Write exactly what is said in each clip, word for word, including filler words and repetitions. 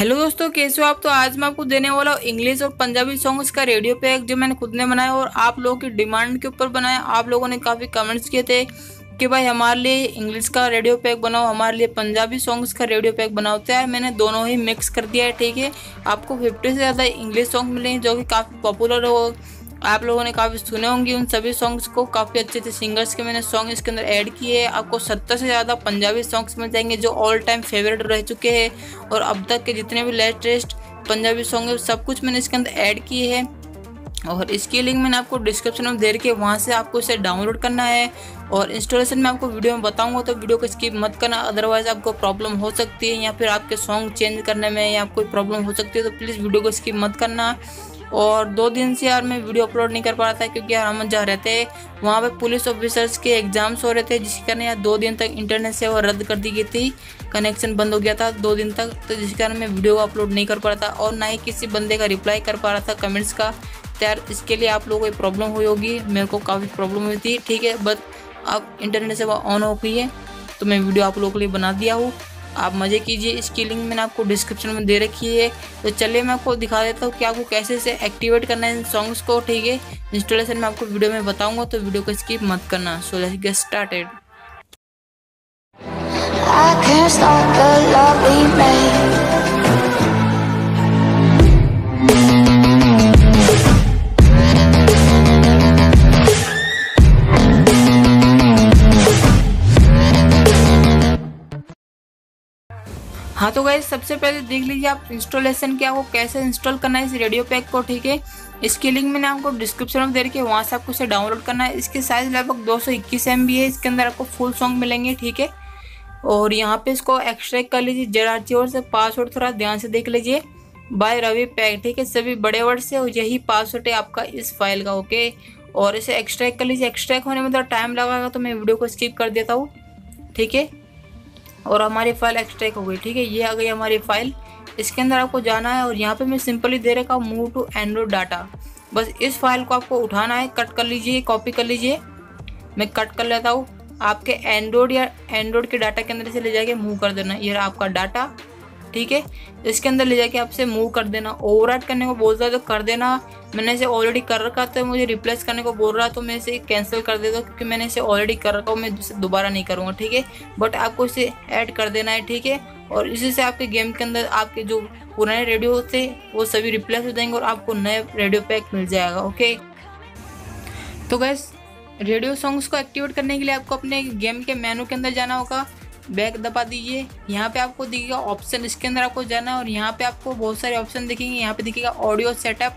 Hello दोस्तों, कैसे हो आप। तो आज मैं आपको देने वाला हूँ इंग्लिश और पंजाबी सॉन्ग्स का रेडियो पैक जो मैंने खुद ने बनाया और आप लोगों की डिमांड के ऊपर बनाया। आप लोगों ने काफ़ी कमेंट्स किए थे कि भाई हमारे लिए इंग्लिश का रेडियो पैक बनाओ, हमारे लिए पंजाबी सॉन्ग्स का रेडियो पैक बनाओ। तो यार मैंने दोनों ही मिक्स कर दिया है, ठीक है। आपको फिफ्टी से ज़्यादा इंग्लिश सॉन्ग मिलेंगे जो कि काफ़ी पॉपुलर हो, आप लोगों ने काफ़ी सुने होंगे उन सभी सॉन्ग्स को। काफ़ी अच्छे अच्छे सिंगर्स के मैंने सॉन्ग इसके अंदर ऐड किए हैं। आपको सत्तर से ज़्यादा पंजाबी सॉन्ग्स मिल जाएंगे जो ऑल टाइम फेवरेट रह चुके हैं और अब तक के जितने भी लेटेस्ट पंजाबी सॉन्ग है सब कुछ मैंने इसके अंदर ऐड किए हैं। और इसकी लिंक मैंने आपको डिस्क्रिप्शन में दे रखी है, वहाँ से आपको इसे डाउनलोड करना है और इंस्टॉलेशन में आपको वीडियो में बताऊंगा, तो वीडियो को स्किप मत करना, अदरवाइज़ आपको प्रॉब्लम हो सकती है या फिर आपके सॉन्ग चेंज करने में या कोई प्रॉब्लम हो सकती है। तो प्लीज़ वीडियो को स्किप मत करना। और दो दिन से यार मैं वीडियो अपलोड नहीं कर पा रहा था क्योंकि यार हम जहाँ रहते हैं वहाँ पे पुलिस ऑफिसर्स के एग्ज़ाम्स हो रहे थे, जिसके कारण यार दो दिन तक इंटरनेट सेवा रद्द कर दी गई थी, कनेक्शन बंद हो गया था दो दिन तक, तो जिसके कारण मैं वीडियो अपलोड नहीं कर पा रहा था और ना ही किसी बंदे का रिप्लाई कर पा रहा था कमेंट्स का। तो यार इसके लिए आप लोगों को प्रॉब्लम हुई होगी, मेरे को काफ़ी प्रॉब्लम हुई थी, ठीक है। बस अब इंटरनेट सेवा ऑन हो गई है तो मैं वीडियो आप लोगों के लिए बना दिया हूँ, आप मज़े कीजिए। इसकी लिंक मैंने आपको डिस्क्रिप्शन में दे रखी है। तो चलिए मैं आपको दिखा देता हूँ कि आपको कैसे से एक्टिवेट करना है इन सॉन्ग्स को, ठीक है। इंस्टॉलेशन में आपको वीडियो में बताऊँगा, तो वीडियो को स्किप मत करना। So let's get started. हाँ तो गाइस, सबसे पहले देख लीजिए आप इंस्टॉलेशन क्या, आपको कैसे इंस्टॉल करना है इस रेडियो पैक को, ठीक है। इसकी लिंक मैंने आपको डिस्क्रिप्शन में दे रखी है, वहाँ से आपको इसे डाउनलोड करना है। इसकी साइज़ लगभग दो सौ इक्कीस एम बी है, इसके अंदर आपको फुल सॉन्ग मिलेंगे, ठीक है। और यहाँ पे इसको एक्सट्रैक्ट कर लीजिए जेड आर टी वर्ड से, पासवर्ड थोड़ा ध्यान से देख लीजिए, बाय रवि पैक, ठीक है, सभी बड़े वर्ड से, और यही पासवर्ड है आपका इस फाइल का, ओके। और इसे एक्सट्रैक्ट कर लीजिए, एक्सट्रैक्ट होने में थोड़ा टाइम लगेगा तो मैं वीडियो को स्किप कर देता हूँ, ठीक है। और हमारी फाइल एक्सट्रैक्ट हो गई, ठीक है, ये आ गई हमारी फाइल। इसके अंदर आपको जाना है और यहाँ पे मैं सिंपली दे रखा हूँ मूव टू एंड्रॉइड डाटा। बस इस फाइल को आपको उठाना है, कट कर लीजिए, कॉपी कर लीजिए, मैं कट कर लेता हूँ। आपके एंड्रॉइड या एंड्रॉइड के डाटा के अंदर से ले जाके मूव कर देना, ये रहा आपका डाटा, ठीक है। इसके अंदर ले जाके आपसे मूव कर देना। ओवरराइट करने को बोल रहा है तो कर देना, मैंने इसे ऑलरेडी कर रखा तो मुझे रिप्लेस करने को बोल रहा तो मैं इसे कैंसिल कर देता हूँ क्योंकि मैंने इसे ऑलरेडी कर रखा हूँ, मैं इसे दोबारा नहीं करूँगा, ठीक है। बट आपको इसे ऐड कर देना है, ठीक है। और इसी से आपके गेम के अंदर आपके जो पुराने रेडियो थे वो सभी रिप्लेस हो जाएंगे और आपको नए रेडियो पैक मिल जाएगा, ओके। तो गाइस, रेडियो सॉन्ग्स को एक्टिवेट करने के लिए आपको अपने गेम के मेनू के अंदर जाना होगा, बैक दबा दीजिए, यहाँ पे आपको दिखेगा ऑप्शन, इसके अंदर आपको जाना है और यहाँ पे आपको बहुत सारे ऑप्शन दिखेंगे। यहाँ पे दिखेगा ऑडियो सेटअप,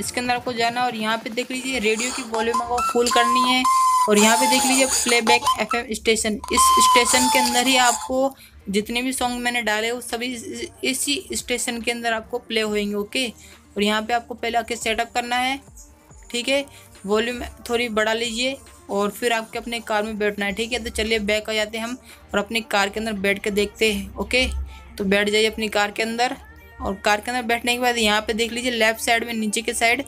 इसके अंदर आपको जाना है और यहाँ पे देख लीजिए रेडियो की वॉल्यूम आपको फुल करनी है। और यहाँ पे देख लीजिए प्लेबैक एफएम स्टेशन, इस स्टेशन के अंदर ही आपको जितने भी सॉन्ग मैंने डाले वो सभी इसी स्टेशन के अंदर आपको प्ले होएंगे, ओके। और यहाँ पर आपको पहले आके सेटअप करना है, ठीक है। वॉल्यूम थोड़ी बढ़ा लीजिए और फिर आपके अपने कार में बैठना है, ठीक है। तो चलिए बैक आ जाते हैं हम और अपनी कार के अंदर बैठ के देखते हैं, ओके। तो बैठ जाइए अपनी कार के अंदर और कार के अंदर बैठने के बाद यहाँ पे देख लीजिए लेफ़्ट साइड में नीचे के साइड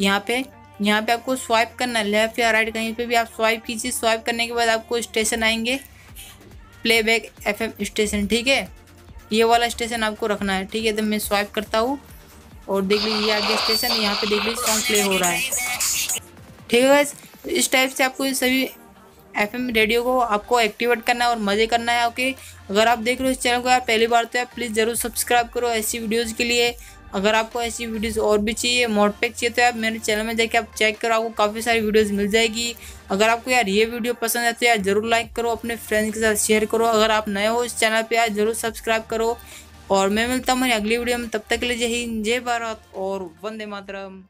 यहाँ पे यहाँ पे आपको स्वाइप करना है, लेफ़्ट या राइट कहीं पे भी आप स्वाइप कीजिए। स्वाइप करने के बाद आपको स्टेशन आएंगे प्लेबैक एफएम स्टेशन, ठीक है, ये वाला स्टेशन आपको रखना है, ठीक है। तो मैं स्वाइप करता हूँ और देख लीजिए आगे स्टेशन, यहाँ पर देख लीजिए सॉन्ग प्ले हो रहा है, ठीक है। बस इस टाइप से आपको सभी एफएम रेडियो को आपको एक्टिवेट करना है और मज़े करना है, ओके। अगर आप देख रहे हो इस चैनल को यार पहली बार, तो यार प्लीज़ ज़रूर सब्सक्राइब करो ऐसी वीडियोस के लिए। अगर आपको ऐसी वीडियोस और भी चाहिए, मोडपैक चाहिए, तो यार मेरे चैनल में जाके आप चेक करो, आपको काफ़ी सारी वीडियोस मिल जाएगी। अगर आपको यार ये वीडियो पसंद है तो यार ज़रूर लाइक करो, अपने फ्रेंड्स के साथ शेयर करो। अगर आप नए हो इस चैनल पर यार ज़रूर सब्सक्राइब करो और मैं मिलता हूँ मेरी अगली वीडियो में, तब तक के लिए जय हिंद, जय भारत और वंदे मातरम।